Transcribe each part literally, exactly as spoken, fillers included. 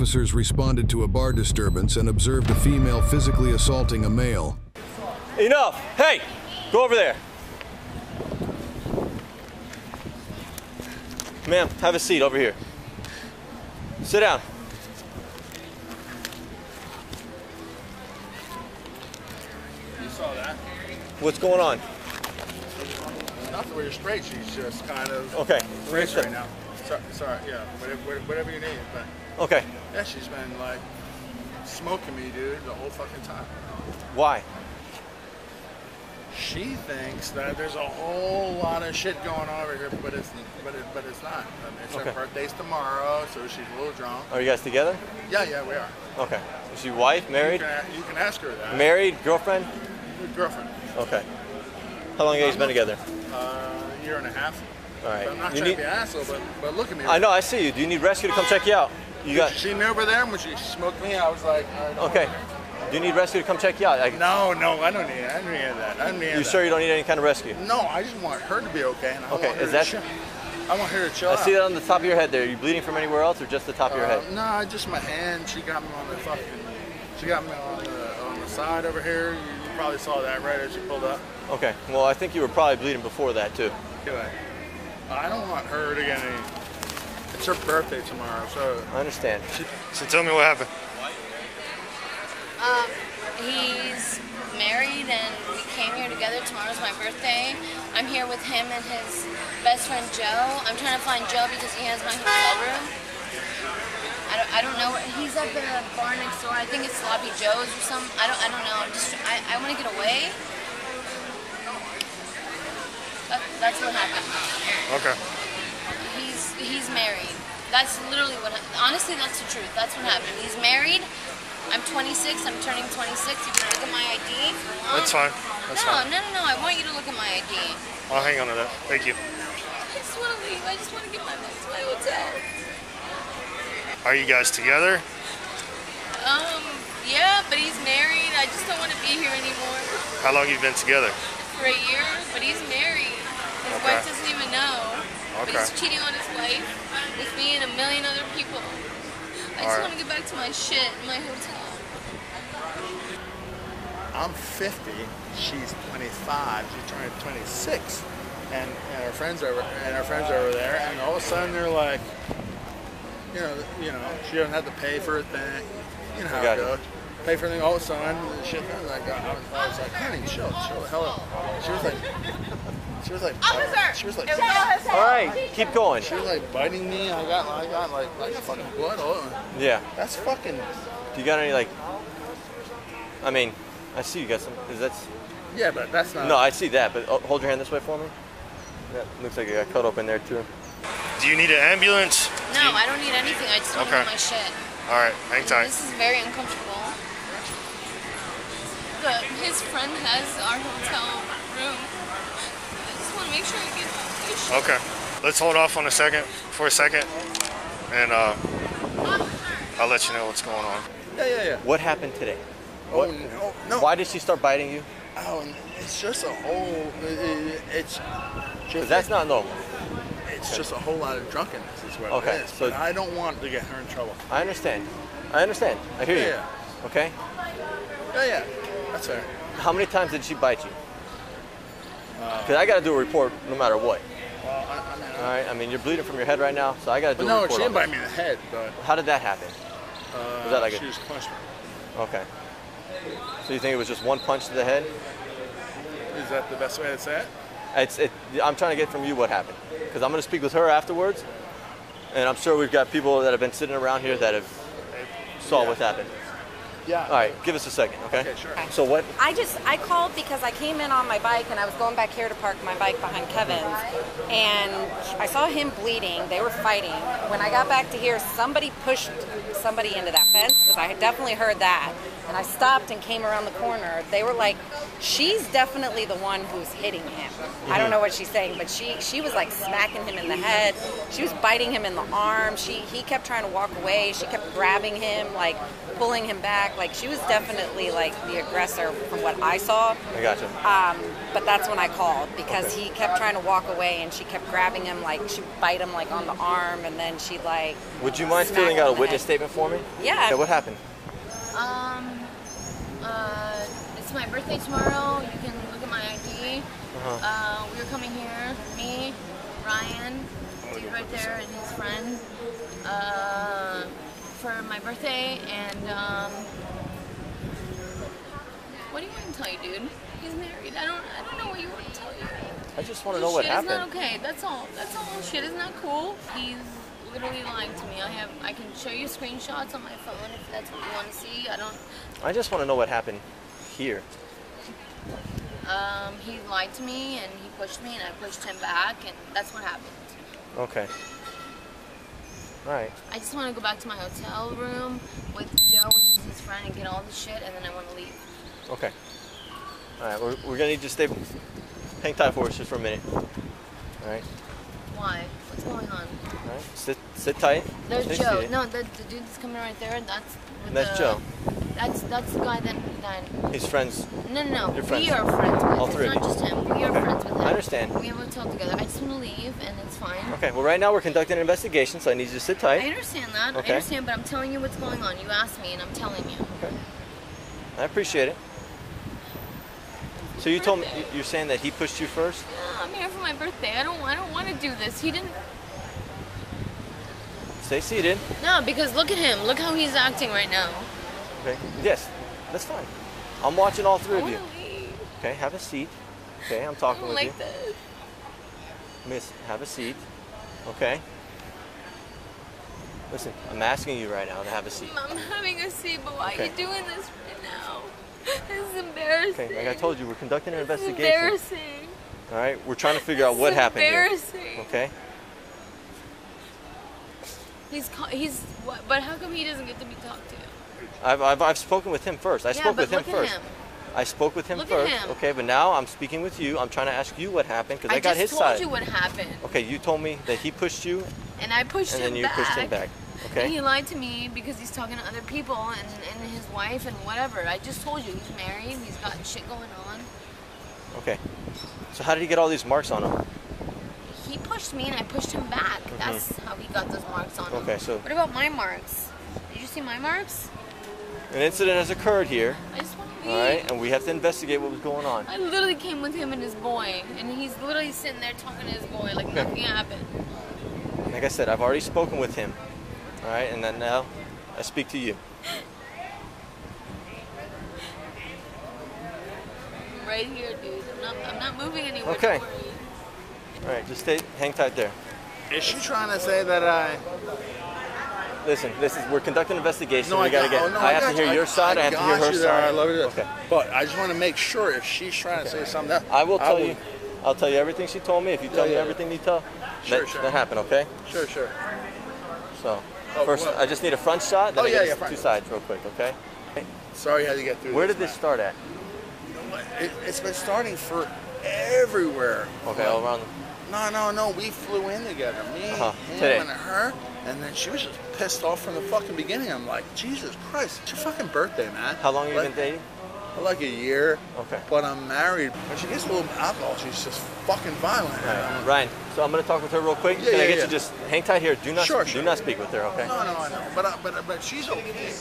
officers responded to a bar disturbance and observed a female physically assaulting a male. Enough! Hey! Go over there. Ma'am, have a seat over here. Sit down. You saw that. What's going on? Nothing. Where you're straight, she's just kind of okay. Race right now. Sorry, sorry, yeah, whatever, whatever you need. But okay. Yeah, she's been like smoking me, dude, the whole fucking time. Why? She thinks that there's a whole lot of shit going on over here, but it's but it, but it's not. I mean, it's okay. Her birthday's tomorrow, so she's a little drunk. Are you guys together? Yeah, yeah, we are. Okay. Is she wife, married? You can, you can ask her that. Married, girlfriend? Girlfriend. Okay. How long have you guys been together? Uh, a year and a half. All right. But I'm not you trying need... to be an asshole, but, but look at me. Right I know, now. I see you. Do you need rescue to come check you out? You got. She knew over there when she smoked me. I was like, I don't okay. Do you need rescue to come check you out? I... No, no, I don't need I don't need that. I don't need You that. Sure you don't need any kind of rescue? No, I just want her to be okay. And I okay, want her is to that? Chill. I want her to chill I out. See that on the top of your head there. Are you bleeding from anywhere else or just the top uh, of your head? No, just my hand. She got me on the fucking. She got me on the on the side over here. You probably saw that right as you pulled up. Okay. Well, I think you were probably bleeding before that too. Anyway, I don't want her to get any. It's her birthday tomorrow, so. I understand. She... So tell me what happened. Um, he's married and we came here together. Tomorrow's my birthday. I'm here with him and his best friend Joe. I'm trying to find Joe because he has my hotel room. I don't, I don't know. He's at the bar next door. I think it's Sloppy Joe's or something. I don't, I don't know. I'm just, I, I want to get away. That, that's what happened. Okay. He's, he's married. That's literally what, honestly, that's the truth. That's what happened. He's married. I'm twenty-six. I'm turning twenty-six. You can look at my I D. That's fine. That's no, fine. no, no, no. I want you to look at my I D. I'll hang on to that. Thank you. I just want to leave. I just want to get my back to my hotel. Are you guys together? Um, yeah, but he's married. I just don't want to be here anymore. How long have you been together? For a year, but he's married. His okay. wife doesn't even know. Okay. But he's cheating on his wife with me and a million other people. I just right. want to get back to my shit, my hotel. I'm fifty, she's twenty-five, she's turning twenty-six, and and her friends over and her friends are over there, and all of a sudden they're like, you know, you know, she doesn't have to pay for a thing, you know how it goes. Pay for anything. All of a sudden, the shit. I was like, I was, I was like, honey, chill, chill, hell up. She was like. She was like, uh, she was like, all right, keep going. She was like biting me. I got, I got like, like fucking blood all over. Yeah. That's fucking. Do you got any like? I mean, I see you got some. Is that? Yeah, but that's not. No, I see that. But hold your hand this way for me. Yeah, looks like it got cut open there too. Do you need an ambulance? No, you... I don't need anything. I just want okay. my shit. All right, hang tight. This is very uncomfortable. But his friend has our hotel room. Make sure you get okay, let's hold off on a second for a second, and uh, I'll let you know what's going on. Yeah, yeah, yeah. What happened today? Oh what, no, no. Why did she start biting you? Oh, it's just a whole. It, it's. Just, that's it, not normal. It's okay. just a whole lot of drunkenness is what okay, it is. So I don't want to get her in trouble. I understand. I understand. I hear yeah, you. Yeah. Okay. Yeah, yeah. That's fair. How many times did she bite you? Because I got to do a report no matter what. Well, I, I mean, all right, I mean, you're bleeding from your head right now, so I got to do no, a report. No, she didn't bite me in the head, but... How did that happen? Uh, was that like she a... was punched. Okay. So you think it was just one punch to the head? Is that the best way to say it? It's, it I'm trying to get from you what happened. Because I'm going to speak with her afterwards, and I'm sure we've got people that have been sitting around here that have saw yeah. what happened. Yeah. All right, give us a second, okay? Okay, sure. So what? I just, I called because I came in on my bike and I was going back here to park my bike behind Kevin's. And I saw him bleeding. They were fighting. When I got back to here, somebody pushed somebody into that fence because I had definitely heard that. And I stopped and came around the corner. They were like She's definitely the one who's hitting him. Yeah. I don't know what she's saying, but she she was like smacking him in the head. She was biting him in the arm. She he kept trying to walk away. She kept grabbing him, like pulling him back. Like she was definitely like the aggressor from what I saw. I gotcha. Um, but that's when I called because okay. he kept trying to walk away and she kept grabbing him. Like she bite him like on the arm and then she like. Would you mind filling out a witness statement for me? Yeah. So what happened? Um. Uh. It's my birthday tomorrow. You can look at my I D. Uh-huh. uh, we were coming here, me, Ryan, dude right there, and his friend, uh, for my birthday. And um, what do you want me to tell you, dude? He's married. I don't. I don't know what you want to tell you. I just want to know what happened. Shit is not okay. That's all. That's all. Shit is not cool. He's literally lying to me. I have. I can show you screenshots on my phone if that's what you want to see. I don't. I just want to know what happened. Here. Um, he lied to me and he pushed me and I pushed him back and that's what happened. Okay. Alright. I just want to go back to my hotel room with Joe, which is his friend, and get all the shit and then I want to leave. Okay. Alright, we're, we're going to need you to stay, hang tight for us just for a minute. Alright. Why? What's going on? Alright, sit, sit tight. There's stay Joe. Seated. No, the, the dude that's coming right there, that's... With that's the, Joe. That's that's the guy that, that... His friends. No, no, no. Your friends. We are friends with him. All three It's not just him. We are okay. friends with him. I understand. We have a hotel together. I just want to leave, and it's fine. Okay, well, right now we're conducting an investigation, so I need you to sit tight. I understand that. Okay. I understand, but I'm telling you what's going on. You asked me, and I'm telling you. Okay. I appreciate it. So you told me... You're saying that he pushed you first? Yeah, I'm here for my birthday. I don't, I don't want to do this. He didn't... Stay seated. No, because look at him. Look how he's acting right now. Okay. Yes, that's fine. I'm watching all three of you. Okay, have a seat. Okay, I'm talking with you. Miss, have a seat. Okay. Listen, I'm asking you right now to have a seat. I'm having a seat, but why are you doing this right now? This is embarrassing. Okay, like I told you, we're conducting an investigation. It's embarrassing. All right, we're trying to figure out what happened here. Embarrassing. Okay. He's he's what? But how come he doesn't get to be talked to? I've, I've, I've spoken with him first. I yeah, spoke with him first. Him. I spoke with him look first. Him. Okay, but now I'm speaking with you. I'm trying to ask you what happened because I, I got his side. I just told you what happened. Okay, you told me that he pushed you. And I pushed him back. And then you pushed him back. Okay. And he lied to me because he's talking to other people and, and his wife and whatever. I just told you he's married. He's got shit going on. Okay. So how did he get all these marks on him? He pushed me and I pushed him back. Mm-hmm. That's how he got those marks on him. Okay, so. What about my marks? Did you see my marks? An incident has occurred here. I just want to leave. All right, and we have to investigate what was going on. I literally came with him and his boy, and he's literally sitting there talking to his boy like okay. nothing happened. Like I said, I've already spoken with him. All right, and then now I speak to you. I'm right here, dude. I'm not, I'm not moving anywhere. Okay. All right, just stay, hang tight there. Is she trying to say that I? Listen, this is we're conducting an investigation. No, we gotta got, get. Oh, no, I, I have to hear you. your side. I, I, I have to hear her side. There, I love it. Okay. But I just want to make sure if she's trying okay. to say something. That, I will tell I will. you. I'll tell you everything she told me. If you tell yeah, me yeah. everything you tell, sure, that, sure. that happened. Okay. Sure, sure. So oh, first, well. I just need a front shot. Then oh I yeah, yeah. Front. Two sides, real quick. Okay. Sorry, how you get through. Where this did this start at? You know what? It, it's been starting for everywhere. Okay, all around. No, no, no. We flew in together. Me, uh-huh. him, Today. and her. And then she was just pissed off from the fucking beginning. I'm like, Jesus Christ, it's your fucking birthday, man. How long have you like, been dating? Like a year. Okay. But I'm married. When she gets a little alcohol, she's just fucking violent. Right. Ryan, so I'm gonna talk with her real quick. Yeah, Can yeah, I get yeah. you just hang tight here? Do not, sure, sure. do not speak with her, okay? No, no, I know. But uh, but uh, but she's okay.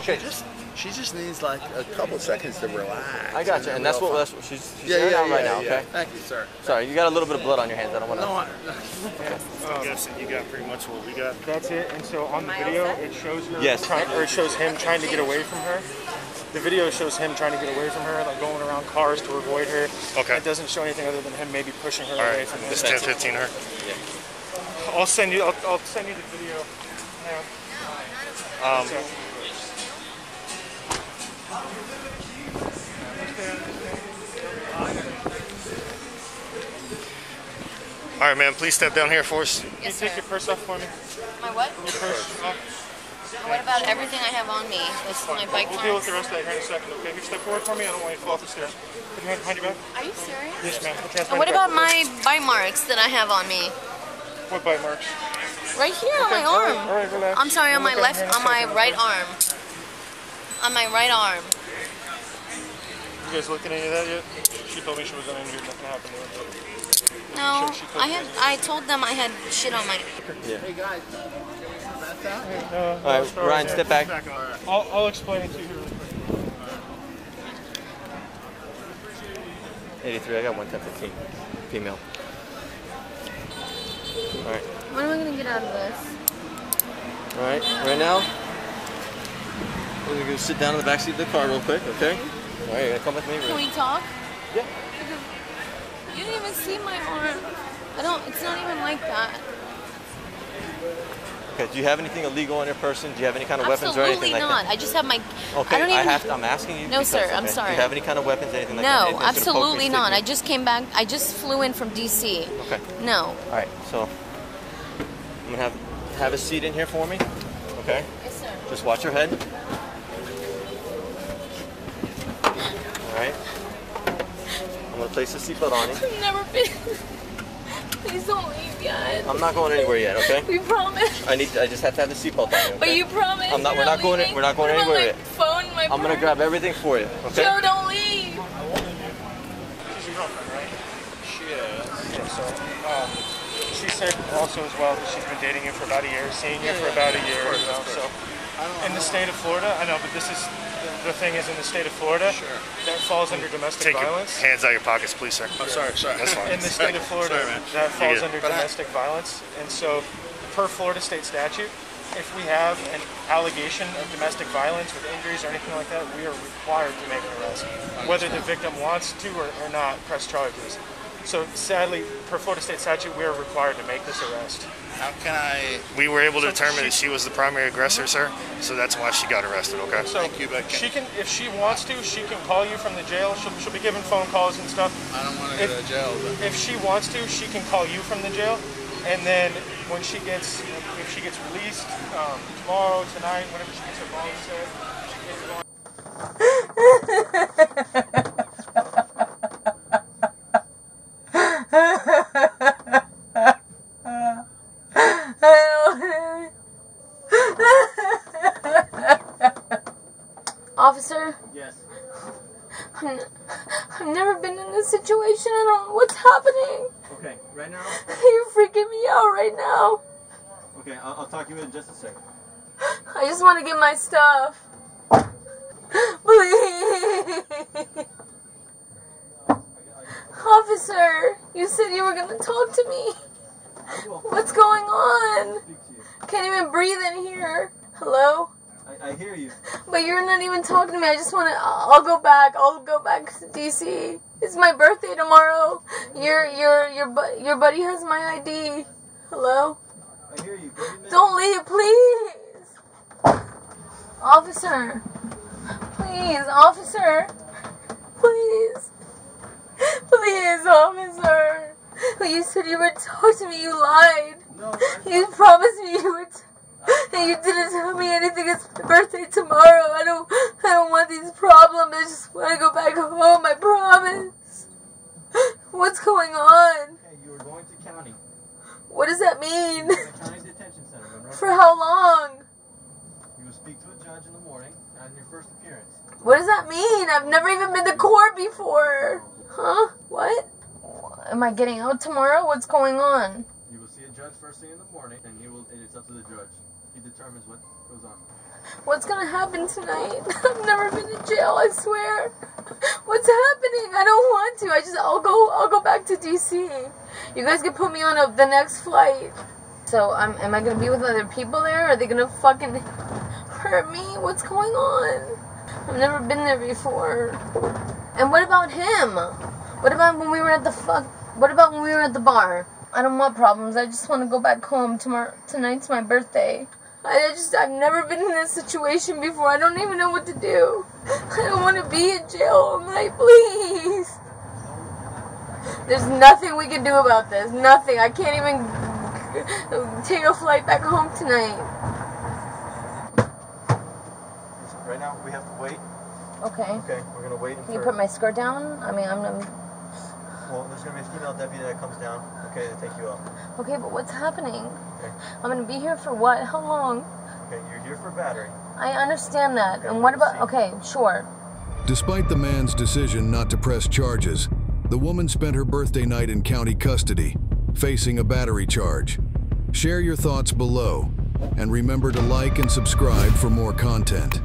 Okay. She just she just needs like a couple seconds to relax. I got you, and, and that's what that's what she's she's yeah, airing yeah, out yeah, right yeah, now. Yeah. Okay. Thank you, sir. Sorry, you got a little bit of blood on your hands. I don't want to. No, I, okay. um, I'm guessing you got pretty much what we got. That's it. And so on the video, it shows her. Yes. Trying, or it shows him trying to get away from her. The video shows him trying to get away from her, like going around cars to avoid her. Okay. It doesn't show anything other than him maybe pushing her All away right. from him. Just ten fifteen her. Yeah. I'll send you. I'll, I'll send you the video. Now. Um. So, All right, man, please step down here for us. Yes, Can you sir. take your purse off for me? My what? Your purse off. What about everything I have on me? This is my bike. We'll deal with the rest of that here in a second, okay? If you step forward for me, I don't want you to fall off the stairs. Put your hand behind your back. Are you serious? Yes, ma'am. And what about my bite marks that I have on me? What bite marks? Right here on my arm. All right, relax. I'm sorry, on my left, on my right arm. On my right arm. You guys look at any of that yet? She told me she was uninjured. Nothing happened to her. No, she, she I had. I told them I had shit on my. Yeah. Hey guys. Uh, all right, Ryan, step back. I'll, I'll explain it to you. eighty-three, I got one ten fifteen. Female. All right. When am I going to get out of this? All right, right now, we're going to sit down in the backseat of the car real quick, okay? All right, you're going to come with me. Can we talk? Yeah. Because you didn't even see my arm. I don't, it's not even like that. Okay, do you have anything illegal on your person? Do you have any kind of Absolutely weapons or anything not. like that? Absolutely not. I just have my... Okay, I don't even... I have to, I'm asking you. No, because, sir. I'm okay, sorry. Do you have any kind of weapons, anything like no, that? No, absolutely not. I just came back. I just flew in from D C Okay. No. All right, so I'm going to have have a seat in here for me. Okay? Yes, sir. Just watch your head. All right. I'm going to place the seatbelt on you. I've never been... Please don't leave yet. I'm not going anywhere yet, okay? We promise. I need. To, I just have to have the seatbelt on. You, okay? But you promise. I'm not. We're not, not going. We're not going anywhere yet. Phone, my I'm gonna grab everything for you. Okay. Joe, don't leave. She's your girlfriend, right? She is. Yeah, so, um, she said also as well that she's been dating you for about a year, seeing you yeah, for about yeah, a year. Course, well, so, I don't in know. the state of Florida, I know, but this is the thing is in the state of Florida, sure. that falls under domestic Take violence. Take your hands out of your pockets, please, sir. I'm oh, sorry, sorry. That's fine. In the state of Florida, sorry, that falls under but domestic I... violence. And so, per Florida state statute, if we have an allegation of domestic violence with injuries or anything like that, we are required to make an arrest, whether the victim wants to or, or not press charges. So, sadly, per Florida state statute, we are required to make this arrest. How can I... We were able to so determine she, that she was the primary aggressor, sir, so that's why she got arrested, okay? So Thank you, but can, she can, if she wants to, she can call you from the jail. She'll, she'll be given phone calls and stuff. I don't want to go to jail, but... If she wants to, she can call you from the jail, and then when she gets... If she gets released um, tomorrow, tonight, whenever she gets her phone set, she gets her phone... Officer? Yes. I'm, I've never been in this situation. I don't know what's happening. Okay, right now? You're freaking me out right now. Okay, I'll, I'll talk to you in just a second. I just want to get my stuff. Please. Officer, you said you were going to talk to me. What's going on? Can't even breathe in here. Hello? I hear you. But you're not even talking to me. I just want to... I'll go back. I'll go back to D C It's my birthday tomorrow. Your your your your buddy has my I D. Hello? I hear you. Don't leave, please. Officer. Please, officer. Please. Please, officer. You said you would talk to me. You lied. No, you promised me you would... You didn't tell me anything. It's my birthday tomorrow. I don't I don't want these problems. I just want to go back home. I promise. What's going on? Okay, you are going to county. What does that mean? County detention center. Right? For how long? You will speak to a judge in the morning on your first appearance. What does that mean? I've never even been to court before. Huh? What? Am I getting out tomorrow? What's going on? You will see a judge first thing in the morning, and you will. And it's up to the judge. He determines what goes on. What's going to happen tonight? I've never been in jail, I swear. What's happening? I don't want to. I just, I'll go, I'll go back to D C You guys can put me on a, the next flight. So, um, am I going to be with other people there? Are they going to fucking hurt me? What's going on? I've never been there before. And what about him? What about when we were at the fuck, what about when we were at the bar? I don't want problems. I just want to go back home tomorrow. Tonight's my birthday. I just, I've never been in this situation before. I don't even know what to do. I don't want to be in jail all night, please. There's nothing we can do about this. Nothing. I can't even take a flight back home tonight. Right now, we have to wait. Okay. Okay, we're going to wait. Can you put my skirt down? I mean, I'm... I'm... Well, there's going to be a female deputy that comes down, okay, to take you up. Okay, but what's happening? Okay. I'm going to be here for what? How long? Okay, you're here for battery. I understand that. Okay, and what about... Okay, sure. Despite the man's decision not to press charges, the woman spent her birthday night in county custody, facing a battery charge. Share your thoughts below, and remember to like and subscribe for more content.